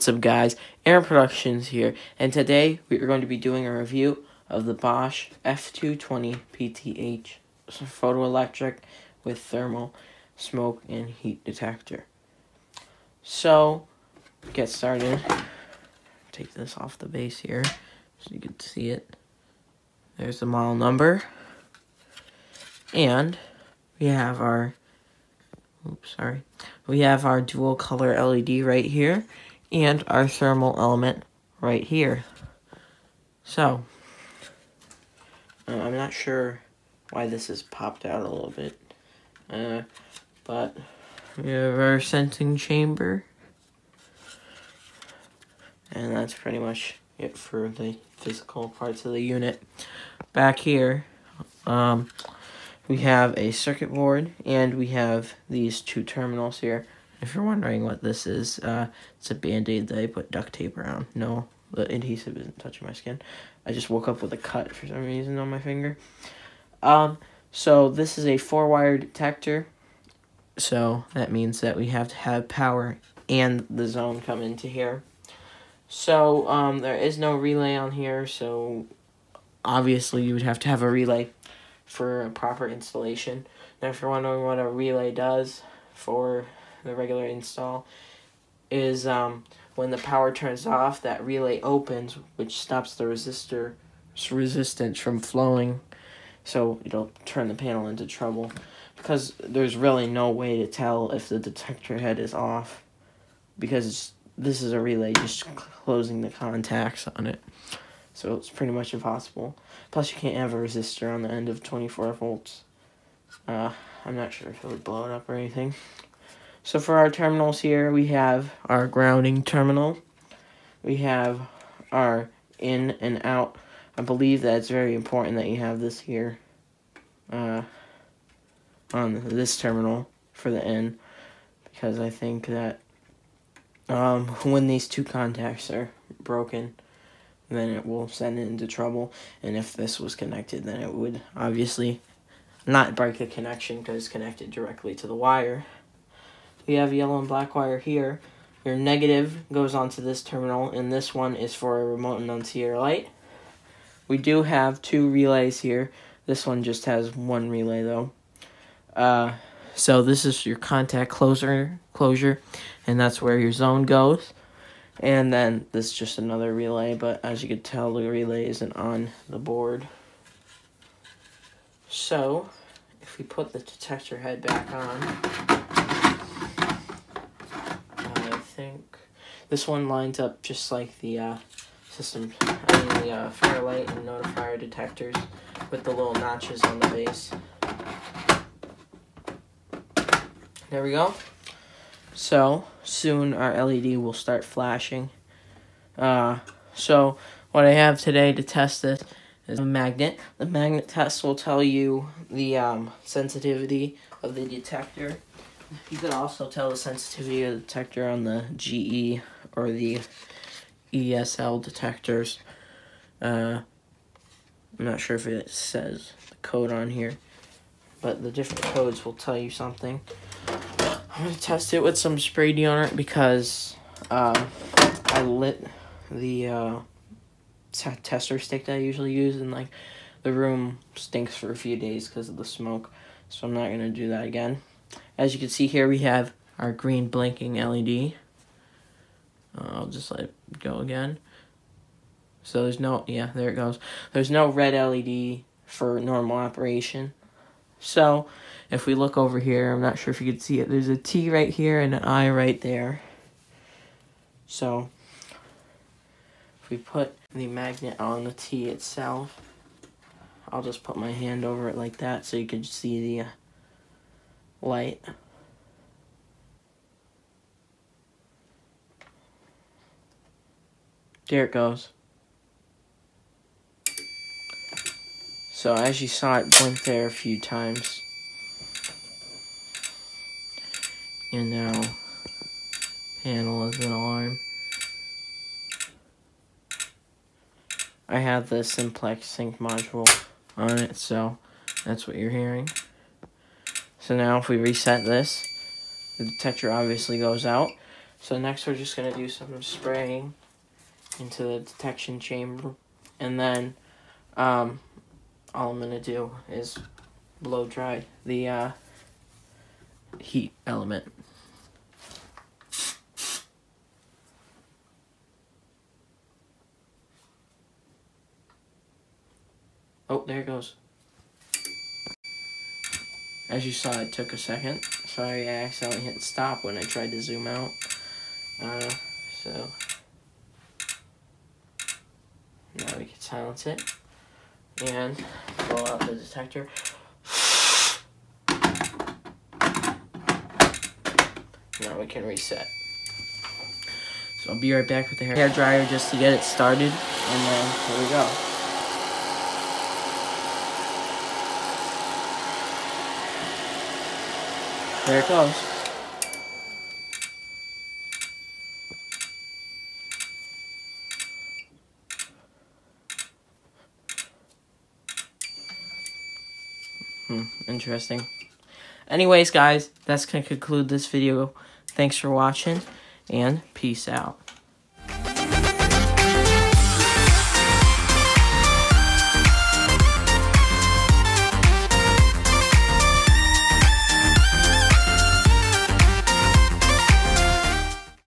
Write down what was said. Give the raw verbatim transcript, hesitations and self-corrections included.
What's up, guys? Aaron Productions here, and today we are going to be doing a review of the Bosch F two twenty P T H photoelectric with thermal smoke and heat detector. So, get started. Take this off the base here so you can see it. There's the model number, and we have our Oops, sorry. We have our dual color L E D right here and our thermal element right here. So, uh, I'm not sure why this is popped out a little bit, uh, but we have our sensing chamber. And that's pretty much it for the physical parts of the unit. Back here, um... we have a circuit board, and we have these two terminals here. If you're wondering what this is, uh, it's a Band-Aid that I put duct tape around. No, the adhesive isn't touching my skin. I just woke up with a cut for some reason on my finger. Um, so this is a four-wire detector. So that means that we have to have power and the zone come into here. So um, there is no relay on here, so obviously you would have to have a relay for a proper installation. Now, if you're wondering what a relay does for the regular install, is um, when the power turns off, that relay opens, which stops the resistor's resistance from flowing, so it'll turn the panel into trouble, because there's really no way to tell if the detector head is off, because it's, this is a relay just closing the contacts on it. So it's pretty much impossible. Plus, you can't have a resistor on the end of twenty-four volts. Uh, I'm not sure if it would blow it up or anything. So for our terminals here, we have our grounding terminal. We have our in and out. I believe that it's very important that you have this here uh, on this terminal for the in, because I think that um, when these two contacts are broken, then it will send it into trouble. And if this was connected, then it would obviously not break the connection because it's connected directly to the wire. We have yellow and black wire here. Your negative goes onto this terminal, and this one is for a remote annunciator light. We do have two relays here. This one just has one relay, though. Uh, so this is your contact closer, closure, and that's where your zone goes. And then this is just another relay, but as you can tell, the relay isn't on the board. So, if we put the detector head back on, I think this one lines up just like the uh, system, I mean the uh, firelight and notifier detectors with the little notches on the base. There we go. So, soon our L E D will start flashing. Uh, so, what I have today to test this is a magnet. The magnet test will tell you the um, sensitivity of the detector. You can also tell the sensitivity of the detector on the G E or the E S L detectors. Uh, I'm not sure if it says the code on here, but the different codes will tell you something. I'm going to test it with some spray deodorant because uh, I lit the uh, tester stick that I usually use, and like the room stinks for a few days because of the smoke, so I'm not going to do that again. As you can see here, we have our green blinking L E D. Uh, I'll just let it go again. So there's no, yeah, there it goes. There's no red L E D for normal operation. So, if we look over here, I'm not sure if you can see it. There's a T right here and an I right there. So, if we put the magnet on the T itself, I'll just put my hand over it like that so you can see the uh, light. There it goes. So as you saw, it blinked there a few times. And now, panel is an alarm. I have the Simplex Sync module on it, so that's what you're hearing. So now if we reset this, the detector obviously goes out. So next we're just going to do some spraying into the detection chamber, and then um, all I'm going to do is blow dry the uh, heat element. Oh, there it goes. As you saw, it took a second. Sorry, I accidentally hit stop when I tried to zoom out. Uh, so now we can silence it and blow out the detector. Now we can reset. So I'll be right back with the hair dryer just to get it started, and then here we go. There it goes. Hmm, interesting. Anyways, guys, that's going to conclude this video. Thanks for watching, and peace out.